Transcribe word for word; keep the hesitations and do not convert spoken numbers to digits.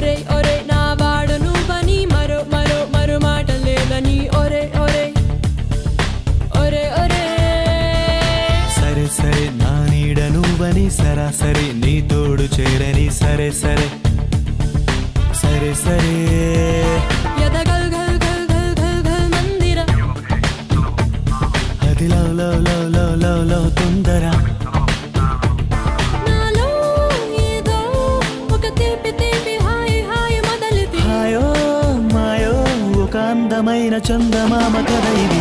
ओरे ओरे ना वाडनु बनी मरो मरो मरो माटले बनी ओरे ओरे ओरे ओरे सरे सरे ना नीडनु बनी सरासरे नी तोडु चेरनी सरे सरे सरे सरे यदगल गल गल गल गल गल मंदिरा हदि लव लव लव लव लव लव तुंदरा चंदमाम कदई।